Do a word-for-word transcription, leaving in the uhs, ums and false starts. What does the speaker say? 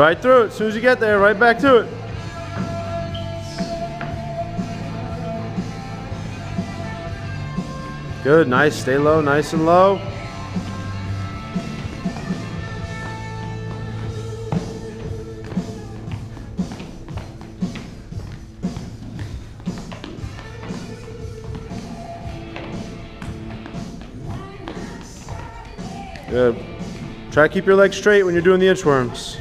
Right through it. As soon as you get there, right back to it. Good, nice. Stay low, nice and low. Good. Try to keep your legs straight when you're doing the inchworms.